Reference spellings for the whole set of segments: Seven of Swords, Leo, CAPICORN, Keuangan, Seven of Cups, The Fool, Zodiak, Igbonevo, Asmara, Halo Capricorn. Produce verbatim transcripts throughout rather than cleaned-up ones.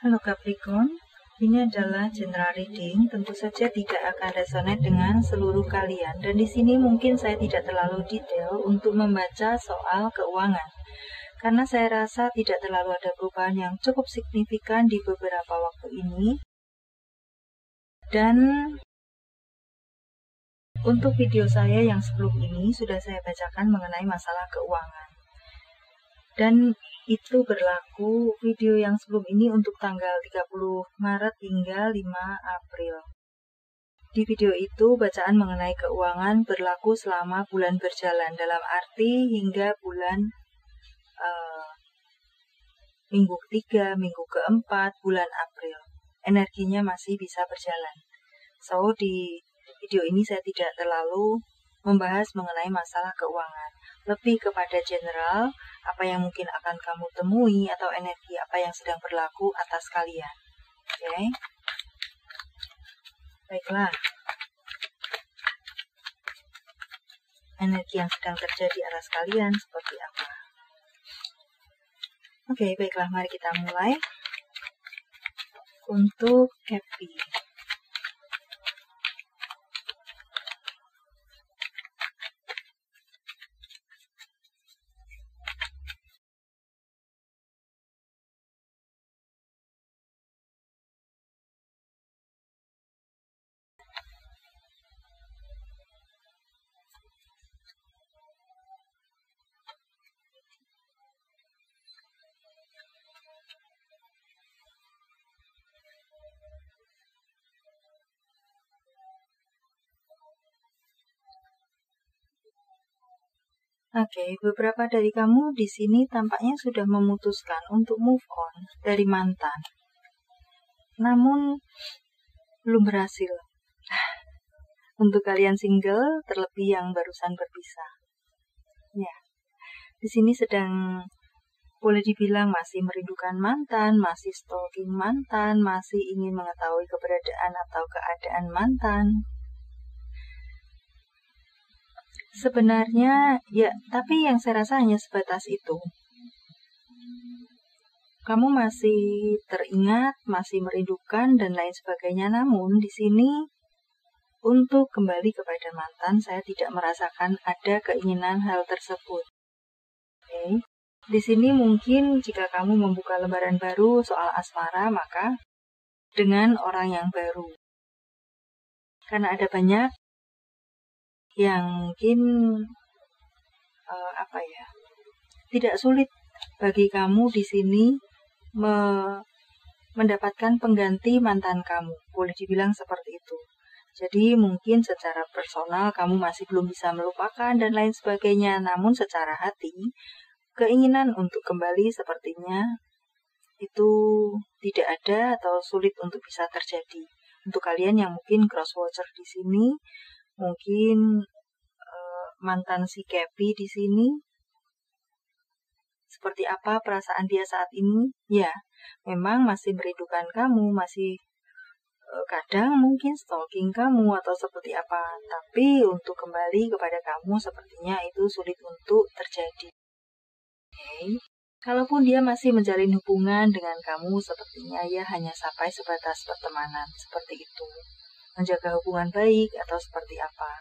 Halo Capricorn, ini adalah general reading, tentu saja tidak akan resonate dengan seluruh kalian. Dan di sini mungkin saya tidak terlalu detail untuk membaca soal keuangan, karena saya rasa tidak terlalu ada perubahan yang cukup signifikan di beberapa waktu ini. Dan untuk video saya yang sebelum ini sudah saya bacakan mengenai masalah keuangan. Dan itu berlaku video yang sebelum ini untuk tanggal tiga puluh Maret hingga lima April. Di video itu bacaan mengenai keuangan berlaku selama bulan berjalan, dalam arti hingga bulan uh, minggu ketiga, minggu keempat, bulan April. Energinya masih bisa berjalan. So, di video ini saya tidak terlalu membahas mengenai masalah keuangan, lebih kepada general, apa yang mungkin akan kamu temui atau energi apa yang sedang berlaku atas kalian. Oke, okay? Baiklah, energi yang sedang terjadi atas kalian seperti apa? Oke, okay, baiklah, mari kita mulai untuk happy. Oke, okay, beberapa dari kamu di sini tampaknya sudah memutuskan untuk move on dari mantan. Namun, belum berhasil. Untuk kalian single, terlebih yang barusan berpisah. Ya, di sini sedang, boleh dibilang masih merindukan mantan, masih stalking mantan, masih ingin mengetahui keberadaan atau keadaan mantan. Sebenarnya, ya, tapi yang saya rasa hanya sebatas itu. Kamu masih teringat, masih merindukan, dan lain sebagainya. Namun, di sini, untuk kembali kepada mantan, saya tidak merasakan ada keinginan hal tersebut. Oke. Di sini mungkin jika kamu membuka lembaran baru soal asmara, maka dengan orang yang baru. Karena ada banyak yang mungkin uh, apa ya, tidak sulit bagi kamu di sini me mendapatkan pengganti mantan kamu, boleh dibilang seperti itu. Jadi mungkin secara personal kamu masih belum bisa melupakan dan lain sebagainya, namun secara hati keinginan untuk kembali sepertinya itu tidak ada atau sulit untuk bisa terjadi. Untuk kalian yang mungkin cross watcher di sini, mungkin uh, mantan si Kepi di sini, seperti apa perasaan dia saat ini? Ya, memang masih merindukan kamu, masih uh, kadang mungkin stalking kamu atau seperti apa. Tapi untuk kembali kepada kamu sepertinya itu sulit untuk terjadi. Okay. Kalaupun dia masih menjalin hubungan dengan kamu, sepertinya ya hanya sampai sebatas pertemanan, seperti itu. Menjaga hubungan baik atau seperti apa.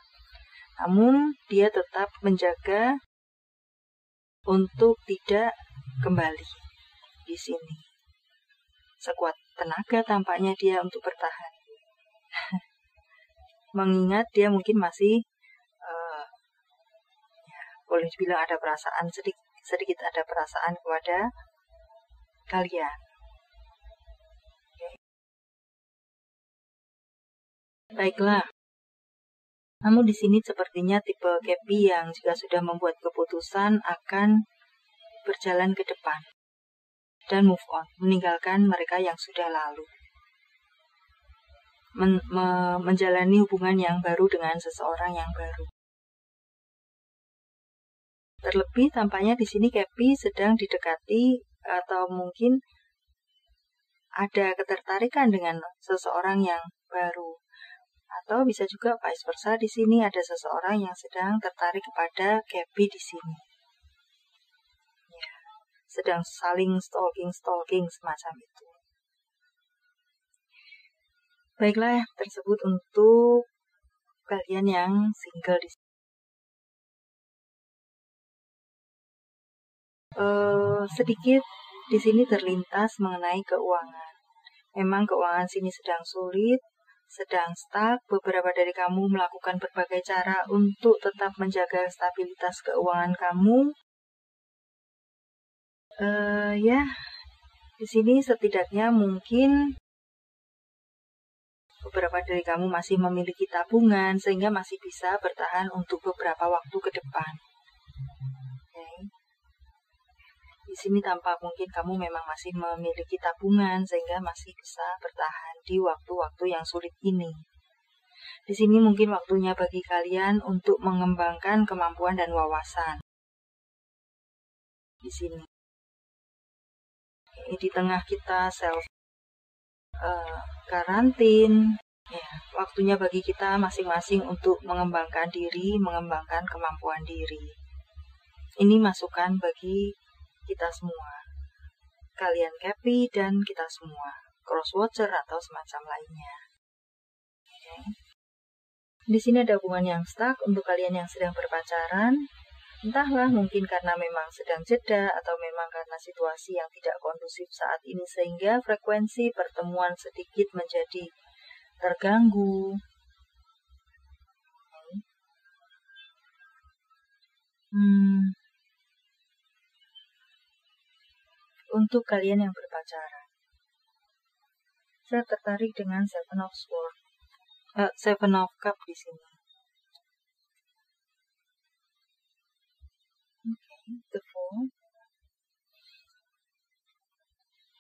Namun dia tetap menjaga untuk tidak kembali di sini. Sekuat tenaga tampaknya dia untuk bertahan. Mengingat dia mungkin masih uh, ya, boleh dibilang ada perasaan sedikit, sedikit ada perasaan kepada kalian. Baiklah, kamu di sini sepertinya tipe Kepi yang jika sudah membuat keputusan akan berjalan ke depan dan move on, meninggalkan mereka yang sudah lalu, Men me menjalani hubungan yang baru dengan seseorang yang baru. Terlebih tampaknya di sini Kepi sedang didekati atau mungkin ada ketertarikan dengan seseorang yang baru. Atau bisa juga vice versa, di sini ada seseorang yang sedang tertarik kepada Kepi di sini. Ya, sedang saling stalking-stalking semacam itu. Baiklah, tersebut untuk kalian yang single di sini. Uh, sedikit di sini terlintas mengenai keuangan. Memang keuangan sini sedang sulit, sedang stuck. Beberapa dari kamu melakukan berbagai cara untuk tetap menjaga stabilitas keuangan kamu. Uh, ya, di sini setidaknya mungkin beberapa dari kamu masih memiliki tabungan sehingga masih bisa bertahan untuk beberapa waktu ke depan. Di sini tampak mungkin kamu memang masih memiliki tabungan sehingga masih bisa bertahan di waktu-waktu yang sulit ini. Di sini mungkin waktunya bagi kalian untuk mengembangkan kemampuan dan wawasan. Di sini. Di tengah kita self uh, karantin, ya, waktunya bagi kita masing-masing untuk mengembangkan diri, mengembangkan kemampuan diri. Ini masukan bagi kita semua, kalian Capi dan kita semua, crosswatcher atau semacam lainnya. Okay. Di sini ada hubungan yang stuck untuk kalian yang sedang berpacaran, entahlah mungkin karena memang sedang jeda atau memang karena situasi yang tidak kondusif saat ini sehingga frekuensi pertemuan sedikit menjadi terganggu. Okay. Hmm. Untuk kalian yang berpacaran, saya tertarik dengan Seven of Swords, uh, Seven of Cups di sini. Okay, The Fool.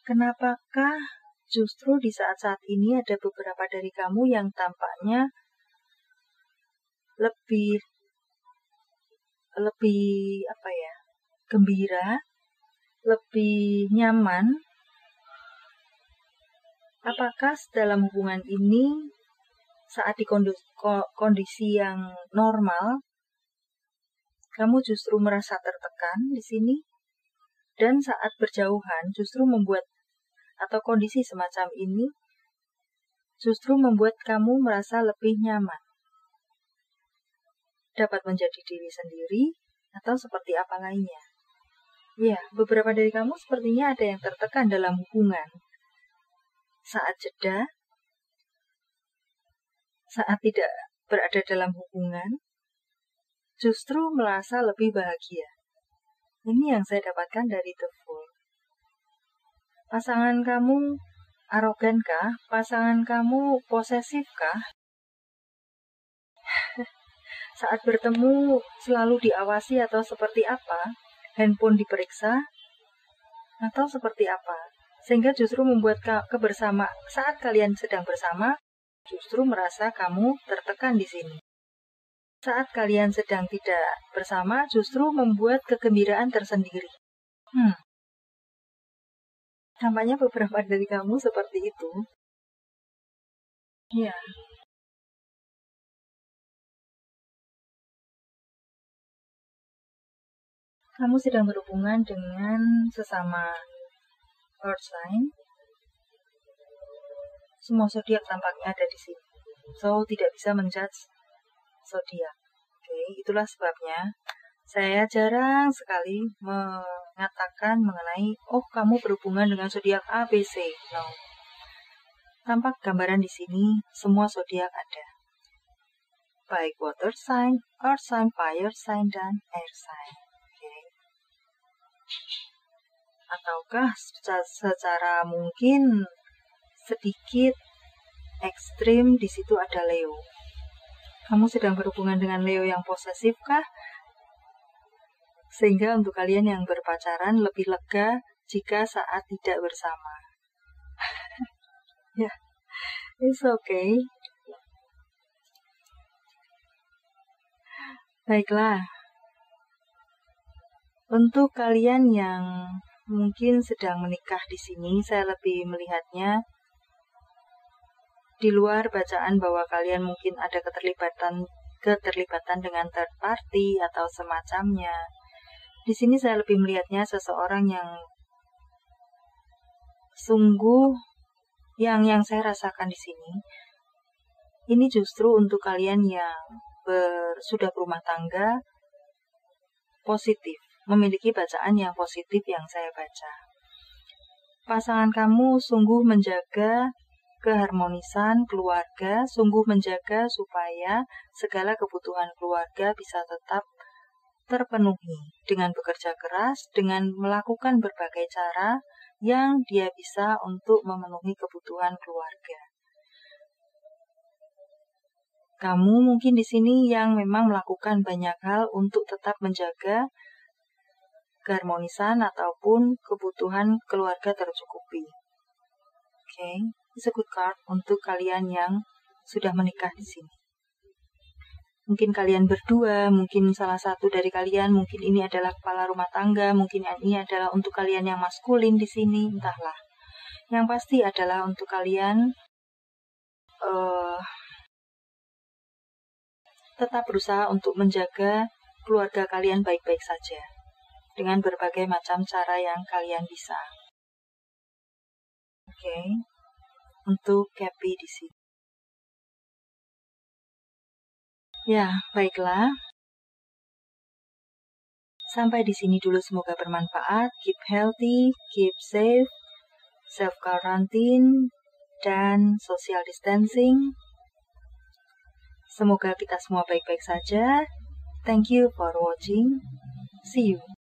Kenapakah justru di saat-saat ini ada beberapa dari kamu yang tampaknya lebih lebih apa ya, gembira? Lebih nyaman. Apakah dalam hubungan ini saat di kondisi yang normal kamu justru merasa tertekan di sini, dan saat berjauhan justru membuat atau kondisi semacam ini justru membuat kamu merasa lebih nyaman, dapat menjadi diri sendiri atau seperti apa lainnya? Ya, beberapa dari kamu sepertinya ada yang tertekan dalam hubungan. Saat jeda, saat tidak berada dalam hubungan, justru merasa lebih bahagia. Ini yang saya dapatkan dari The Fool. Pasangan kamu arogankah? Pasangan kamu posesifkah? Saat bertemu selalu diawasi atau seperti apa? Handphone diperiksa atau seperti apa, sehingga justru membuat kebersamaan saat kalian sedang bersama justru merasa kamu tertekan di sini. Saat kalian sedang tidak bersama justru membuat kegembiraan tersendiri. Hmm. Tampaknya beberapa dari kamu seperti itu. Ya. Kamu sedang berhubungan dengan sesama earth sign. Semua zodiak tampaknya ada di sini. So, tidak bisa menjudge zodiak. Oke, itulah sebabnya saya jarang sekali mengatakan mengenai, oh kamu berhubungan dengan zodiak A, B, C. No. Tampak gambaran di sini semua zodiak ada. Baik water sign, earth sign, fire sign, dan air sign. Ataukah secara, secara mungkin sedikit ekstrim di situ ada Leo. Kamu sedang berhubungan dengan Leo yang posesif kah? Sehingga untuk kalian yang berpacaran lebih lega jika saat tidak bersama. Ya, yeah, it's okay. Baiklah. Untuk kalian yang mungkin sedang menikah di sini, saya lebih melihatnya di luar bacaan bahwa kalian mungkin ada keterlibatan keterlibatan dengan third party atau semacamnya. Di sini saya lebih melihatnya seseorang yang sungguh yang yang saya rasakan di sini, Ini justru untuk kalian yang ber, sudah berumah tangga positif, memiliki bacaan yang positif yang saya baca. Pasangan kamu sungguh menjaga keharmonisan keluarga, sungguh menjaga supaya segala kebutuhan keluarga bisa tetap terpenuhi dengan bekerja keras, dengan melakukan berbagai cara yang dia bisa untuk memenuhi kebutuhan keluarga. Kamu mungkin di sini yang memang melakukan banyak hal untuk tetap menjaga keharmonisan ataupun kebutuhan keluarga tercukupi. Oke, okay. It's a good card untuk kalian yang sudah menikah di sini. Mungkin kalian berdua, mungkin salah satu dari kalian, mungkin ini adalah kepala rumah tangga, mungkin ini adalah untuk kalian yang maskulin di sini, entahlah. Yang pasti adalah untuk kalian uh, tetap berusaha untuk menjaga keluarga kalian baik-baik saja dengan berbagai macam cara yang kalian bisa. Oke, okay. Untuk Capi di sini. Ya, baiklah. Sampai di sini dulu, semoga bermanfaat. Keep healthy, keep safe, self quarantine, dan social distancing. Semoga kita semua baik-baik saja. Thank you for watching. See you.